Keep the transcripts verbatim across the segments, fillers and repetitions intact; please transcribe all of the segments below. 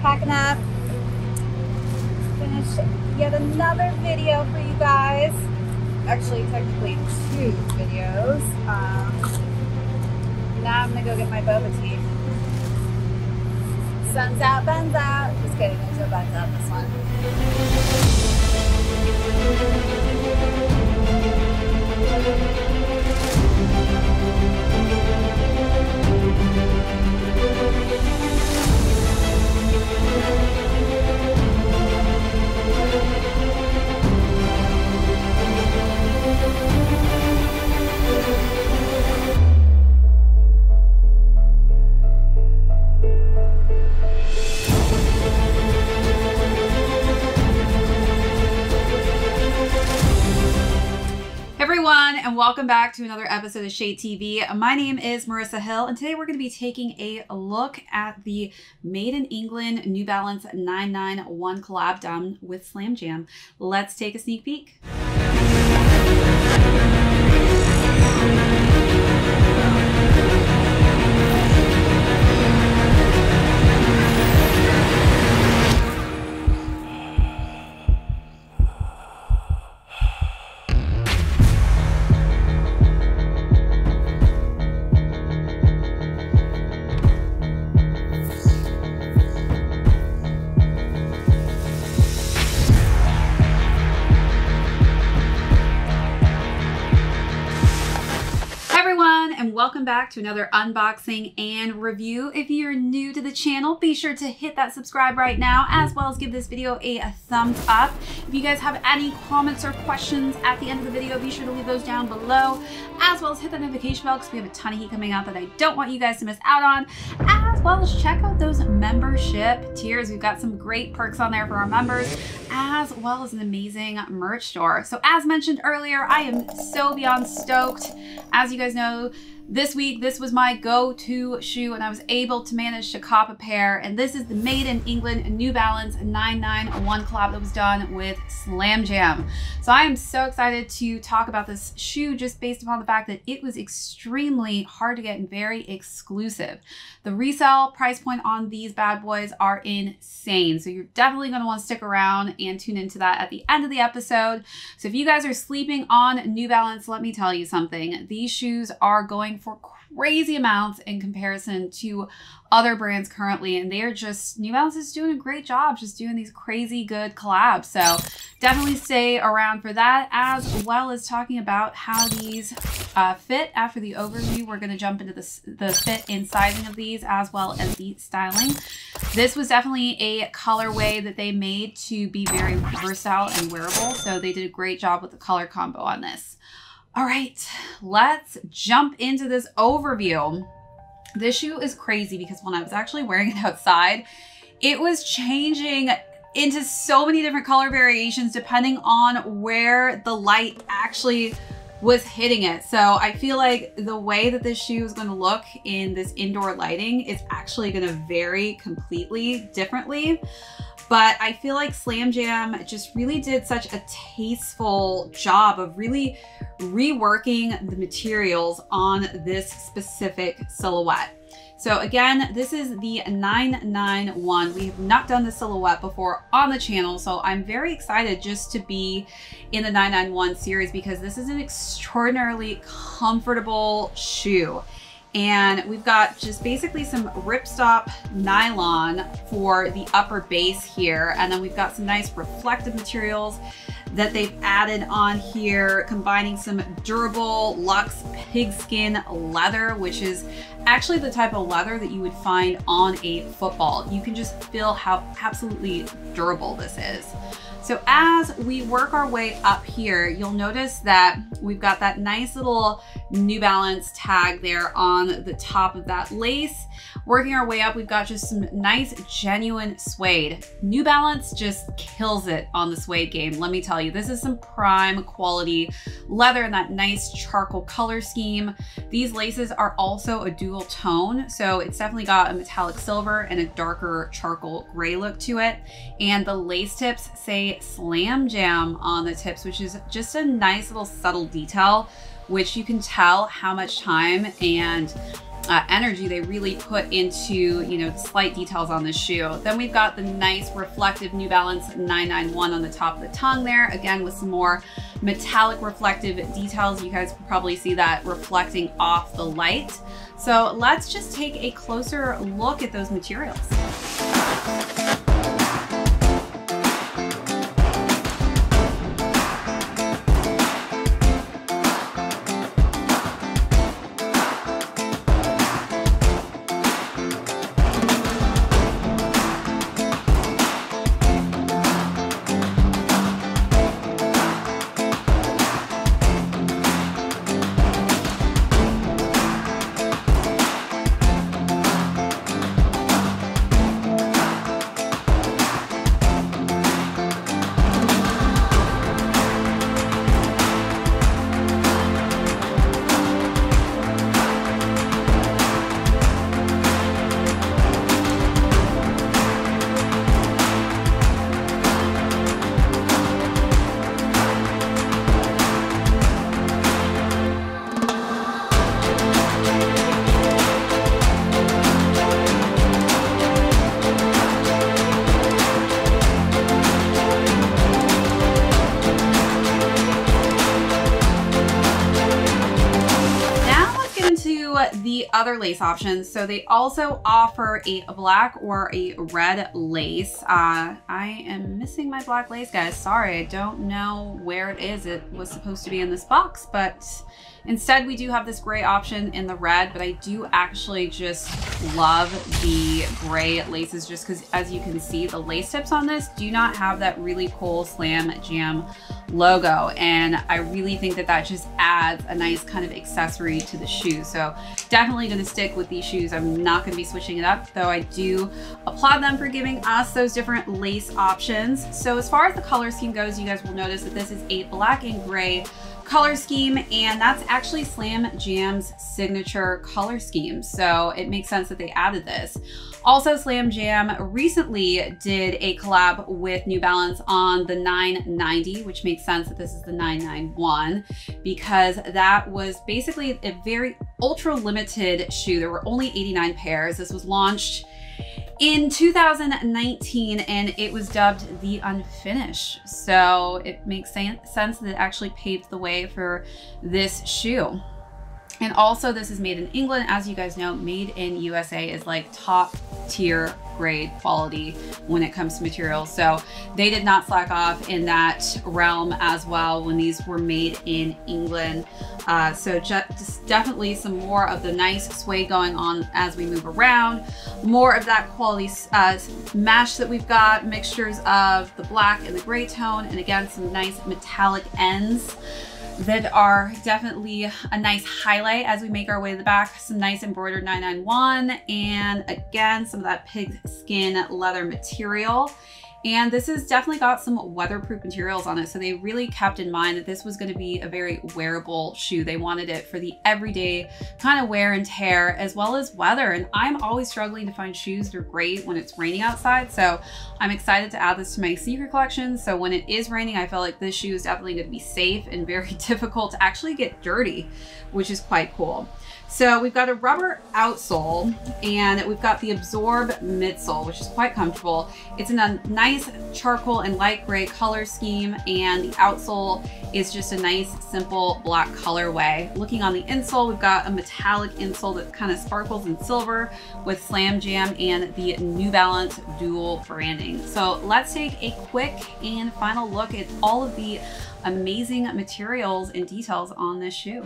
packing up. Finish yet another video for you guys. Actually, technically two videos. Um, now I'm gonna go get my boba tea. Sun's out, buns out. Just kidding, there's no buns out this one. And welcome back to another episode of Shade T V. My name is Marissa Hill, and today we're going to be taking a look at the Made in England New Balance nine nine one collab done with Slam Jam. Let's take a sneak peek. Welcome back to another unboxing and review. If you're new to the channel, be sure to hit that subscribe right now, as well as give this video a, a thumbs up. If you guys have any comments or questions at the end of the video, be sure to leave those down below, as well as hit that notification bell because we have a ton of heat coming out that I don't want you guys to miss out on, as well as check out those membership tiers. We've got some great perks on there for our members, as well as an amazing merch store. So as mentioned earlier, I am so beyond stoked. As you guys know, this week, this was my go-to shoe, and I was able to manage to cop a pair. And this is the Made in England New Balance nine nine one collab that was done with Slam Jam. So I am so excited to talk about this shoe just based upon the fact that it was extremely hard to get and very exclusive. The resale price point on these bad boys are insane. So you're definitely going to want to stick around and tune into that at the end of the episode. So if you guys are sleeping on New Balance, let me tell you something. These shoes are going for crazy amounts in comparison to other brands currently, and they are just, New Balance is doing a great job just doing these crazy good collabs. So definitely stay around for that, as well as talking about how these uh, fit. After the overview, we're going to jump into the, the fit and sizing of these, as well as the styling. This was definitely a colorway that they made to be very versatile and wearable, so they did a great job with the color combo on this. All right, let's jump into this overview. This shoe is crazy because when I was actually wearing it outside, it was changing into so many different color variations depending on where the light actually was hitting it. So I feel like the way that this shoe is going to look in this indoor lighting is actually going to vary completely differently. But I feel like Slam Jam just really did such a tasteful job of really reworking the materials on this specific silhouette. So again, this is the nine nine one. We have not done the silhouette before on the channel, so I'm very excited just to be in the nine nine one series because this is an extraordinarily comfortable shoe. And we've got just basically some ripstop nylon for the upper base here. And then we've got some nice reflective materials that they've added on here, combining some durable luxe pigskin leather, which is actually the type of leather that you would find on a football. You can just feel how absolutely durable this is. So as we work our way up here, you'll notice that we've got that nice little New Balance tag there on the top of that lace. Working our way up, we've got just some nice, genuine suede. New Balance just kills it on the suede game, let me tell you. This is some prime quality leather in that nice charcoal color scheme. These laces are also a dual tone, so it's definitely got a metallic silver and a darker charcoal gray look to it. And the lace tips say Slam Jam on the tips, which is just a nice little subtle detail, which you can tell how much time and uh, energy they really put into, you know, slight details on the shoe. Then we've got the nice reflective New Balance nine nine one on the top of the tongue there, again with some more metallic reflective details. You guys can probably see that reflecting off the light. So let's just take a closer look at those materials. The other lace options. So they also offer a black or a red lace. Uh, I am missing my black lace, guys. Sorry, I don't know where it is. It was supposed to be in this box, but instead we do have this gray option in the red, but I do actually just love the gray laces just because, as you can see, the lace tips on this do not have that really cool Slam Jam logo. And I really think that that just adds a nice kind of accessory to the shoe. So definitely going to stick with these shoes. I'm not going to be switching it up, though I do applaud them for giving us those different lace options. So as far as the color scheme goes, you guys will notice that this is a black and gray color scheme, and that's actually Slam Jam's signature color scheme. So it makes sense that they added this. Also, Slam Jam recently did a collab with New Balance on the nine ninety, which makes sense that this is the nine nine one, because that was basically a very ultra limited shoe. There were only eighty-nine pairs. This was launched in two thousand nineteen, and it was dubbed the Unfinished. So it makes sense that it actually paved the way for this shoe. And also, this is made in England. As you guys know, made in U S A is like top tier grade quality when it comes to materials. So they did not slack off in that realm as well when these were made in England. Uh, so just definitely some more of the nice sway going on as we move around. More of that quality uh, mesh that we've got, mixtures of the black and the gray tone. And again, some nice metallic ends that are definitely a nice highlight as we make our way to the back. Some nice embroidered nine nine one, and again, some of that pig skin leather material. And this has definitely got some weatherproof materials on it. So they really kept in mind that this was going to be a very wearable shoe. They wanted it for the everyday kind of wear and tear as well as weather. And I'm always struggling to find shoes that are great when it's raining outside. So I'm excited to add this to my sneaker collection. So when it is raining, I feel like this shoe is definitely going to be safe and very difficult to actually get dirty, which is quite cool. So we've got a rubber outsole, and we've got the absorb midsole, which is quite comfortable. It's in a nice charcoal and light gray color scheme, and the outsole is just a nice simple black colorway. Looking on the insole, we've got a metallic insole that kind of sparkles in silver with Slam Jam and the New Balance dual branding. So let's take a quick and final look at all of the amazing materials and details on this shoe.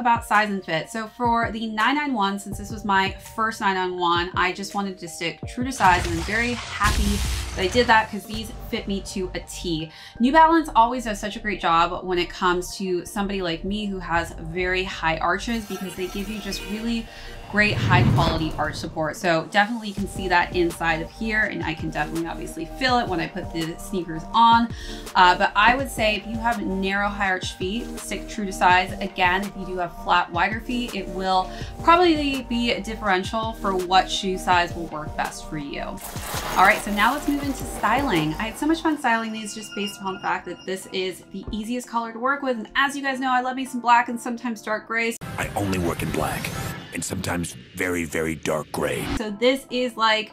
about size and fit. So for the nine nine one, since this was my first nine nine one, I just wanted to stick true to size, and I'm very happy that I did that because these fit me to a T. New Balance always does such a great job when it comes to somebody like me who has very high arches, because they give you just really great high quality arch support. So definitely you can see that inside of here, and I can definitely obviously feel it when I put the sneakers on. Uh, but I would say if you have narrow high arch feet, stick true to size. Again, if you do have flat wider feet, it will probably be a differential for what shoe size will work best for you. All right, so now let's move into styling. I had so much fun styling these just based upon the fact that this is the easiest color to work with. And as you guys know, I love me some black and sometimes dark grays. I only work in black. And sometimes very, very dark gray. So this is like,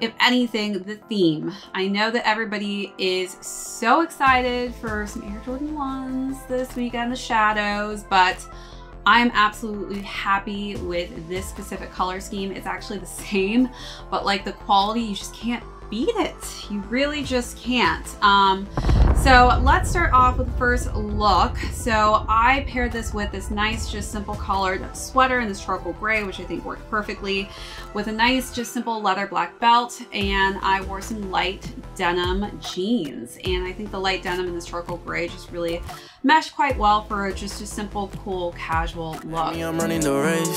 if anything, the theme. I know that everybody is so excited for some Air Jordan ones this weekend, the shadows, but I'm absolutely happy with this specific color scheme. It's actually the same, but like the quality, you just can't beat it. You really just can't. Um, So let's start off with the first look. So I paired this with this nice, just simple collared sweater in this charcoal gray, which I think worked perfectly, with a nice, just simple leather black belt. And I wore some light denim jeans. And I think the light denim in this charcoal gray just really meshed quite well for just a simple, cool, casual look. I'm running the race.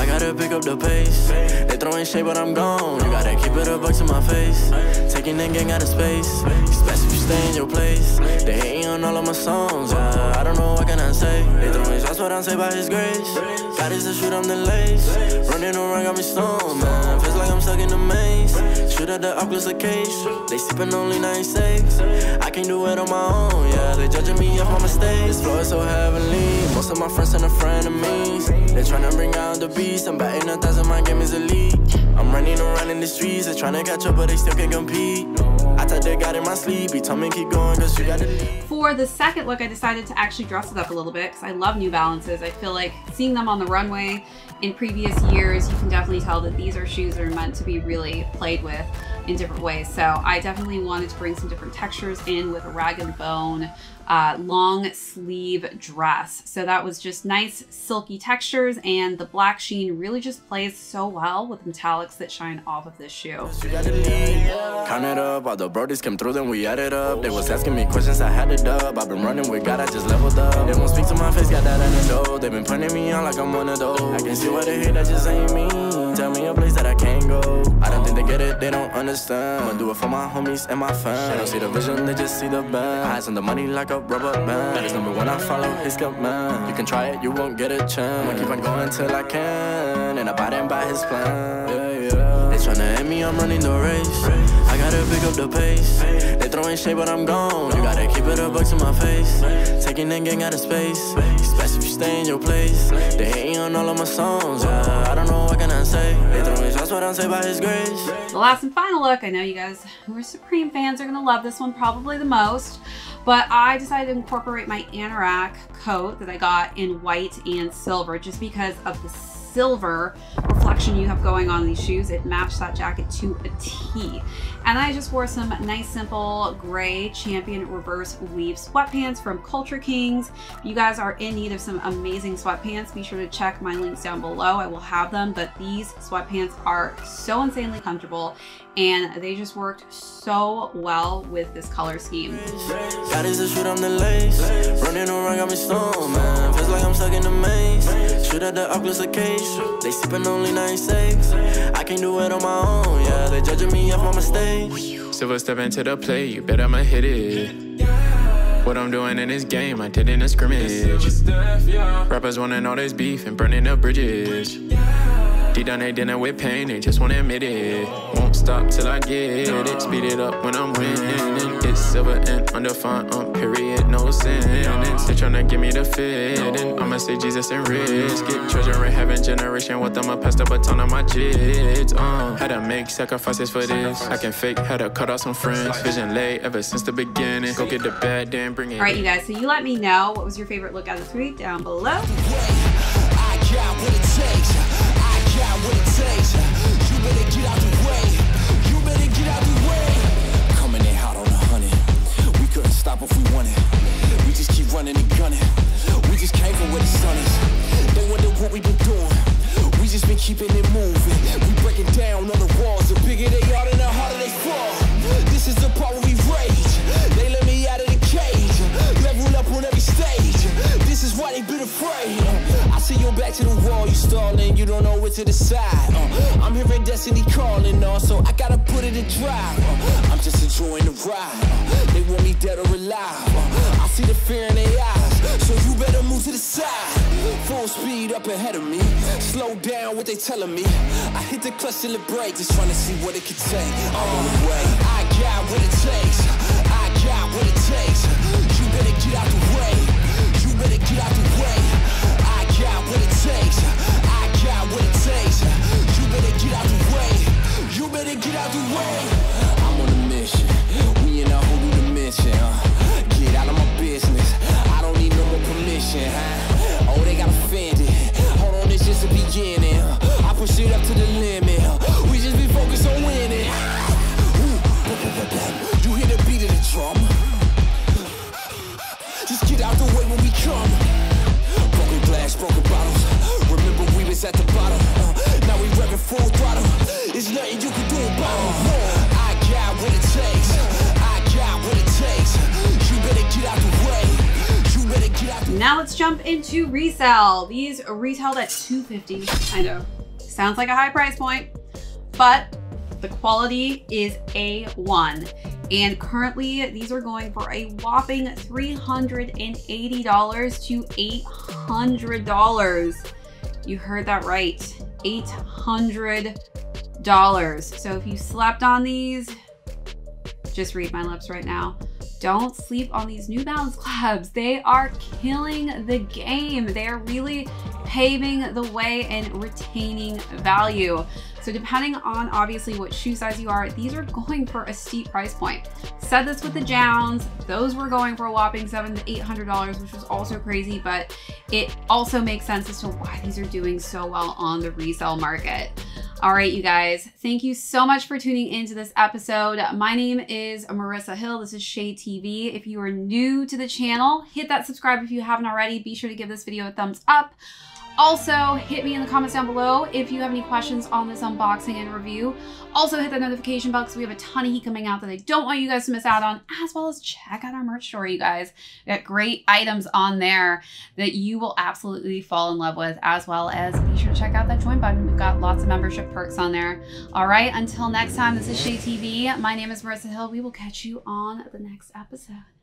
I gotta pick up the pace. They throwing shade, but I'm gone. You gotta keep it a buck to my face. Taking that gang out of space. Especially if you stay in your place. They hate on all of my songs. Uh, I don't know what can I say. They don't waste, that's what I say by his grace. God is the shoot, I'm the lace. Running around got me stoned, man. Feels like I'm stuck in the maze. Shoot at the Oculus a cage. They sipping only ninety-six. I can't do it on my own, yeah. They judging me off my mistakes. This floor is so heavenly. Most of my friends and a friend of me. They trying to bring out the beast. I'm batting a thousand, my game is elite. I'm running around in the streets. They trying to catch up, but they still can't compete. I thought they got in my sleep. He told me keep going because you got it. For the second look, I decided to actually dress it up a little bit because I love New Balances. I feel like seeing them on the runway in previous years, you can definitely tell that these are shoes that are meant to be really played with in different ways. So I definitely wanted to bring some different textures in with a Rag and Bone uh, long sleeve dress. So that was just nice silky textures, and the black sheen really just plays so well with metallics that shine off of this shoe. Count it up, all the brodies came through, then we added up. They was asking me questions, I had it up. I've been running with God, I just leveled up. They won't speak to my face, got that antidote. They've been pointing me on like I'm one of those. I can see why they hate, that just ain't me. Tell me a place that I can't go. I don't think they get it, they don't understand. I'ma do it for my homies and my fans. They don't see the vision, they just see the band. Eyes on the money like a rubber band. That is number one, I follow his command. You can try it, you won't get a chance. I keep on going till I can, and I buy them by his plan. Yeah, yeah. They tryna hit me, I'm running the race. I gotta pick up the pace. They throwing shade, but I'm gone. You gotta keep it a buck to my face. Taking that gang out of space. Especially if you stay in your place. They hating on all of my songs. Uh, I don't know what can I say. The last and final look, I know you guys who are Supreme fans are gonna love this one probably the most, but I decided to incorporate my anorak coat that I got in white and silver just because of the silver reflection you have going on in these shoes. It matched that jacket to a T. And I just wore some nice simple gray Champion reverse weave sweatpants from Culture Kings. If you guys are in need of some amazing sweatpants, be sure to check my links down below. I will have them, but these sweatpants are so insanely comfortable, and they just worked so well with this color scheme. That is the shoot, I'm the lace. Running around got me stoned, man. Feels like I'm stuck in the maze. Shoot at the Oculus a cage. They sipping only ninety-six. I can't do it on my own, yeah. They judging me off my mistakes. Silver step into the play, you bet I'ma hit it. What I'm doing in this game, I did in a scrimmage. Rappers wanting all this beef and burning up bridges. Deep down they dinner with pain, they just wanna admit it. Won't stop till I get it. Speed it up when I'm winning. It's silver and undefined, um, period, no sentence. They tryna give me the fit, and I'ma say Jesus and risk it. Treasure in heaven, generation wealth, I'ma pass the baton on my kids. Um, had to make sacrifices for this. I can fake, had to cut out some friends. Vision late ever since the beginning. Go get the bad, then bring it. All right, you guys, so you let me know what was your favorite look out of three down below. I got what it takes. What it takes, you better get out the way, you better get out the way. Coming in hot on a hundred, we couldn't stop if we wanted. We just keep running and gunning, we just came from where the sun is. keeping it moving. We breaking down on the walls. The bigger they are, then the harder they fall. This is the part where we rage. They let me out of the cage. Level up on every stage. This is why they been afraid. I see your back to the wall. You stalling. You don't know what to decide. Uh, I'm hearing destiny calling on, so I gotta put it in drive. Uh, I'm just enjoying the ride. Uh, they want me dead or alive. Uh, I see the fear in their eyes. So you better move to the side. Full speed up ahead of me. Slow down what they telling me. I hit the clutch till it breaks. Just trying to see what it could take. I'm on the way. I got what it takes. I got what it takes. You better get out the way. You better get out the way. I got what it takes. I got what it takes. You better get out the way. You better get out the way. I'm on a mission. We in a whole new dimension. Uh, get out of my business. I don't need no more permission. Huh? Oh, they got offended. Hold on, it's just the beginning. I push it up to the limit. We just be focused on winning. You hear the beat of the drum. Just get out the way when we come. Broken glass, broken bottles. Remember we was at the bottom. Now we revving full throttle. It's nothing you can do about it. I got what it takes. I got what it takes. You better get out the way. Now let's jump into resale. These retailed at two hundred fifty dollars. I know, sounds like a high price point, but the quality is A one. And currently these are going for a whopping three hundred eighty to eight hundred dollars. You heard that right, eight hundred dollars. So if you slept on these, just read my lips right now. Don't sleep on these New Balance collabs. They are killing the game. They are really paving the way and retaining value. So depending on obviously what shoe size you are, these are going for a steep price point. Said this with the Jowns. Those were going for a whopping seven hundred to eight hundred dollars, which was also crazy, but it also makes sense as to why these are doing so well on the resale market. All right, you guys, thank you so much for tuning into this episode. My name is Marissa Hill. This is Shade T V. If you are new to the channel, hit that subscribe if you haven't already. Be sure to give this video a thumbs up. Also, hit me in the comments down below if you have any questions on this unboxing and review. Also, hit that notification bell because we have a ton of heat coming out that I don't want you guys to miss out on, as well as check out our merch store, you guys. We got great items on there that you will absolutely fall in love with, as well as be sure to check out that join button. We've got lots of membership perks on there. All right, until next time, this is Shade T V. My name is Marissa Hill. We will catch you on the next episode.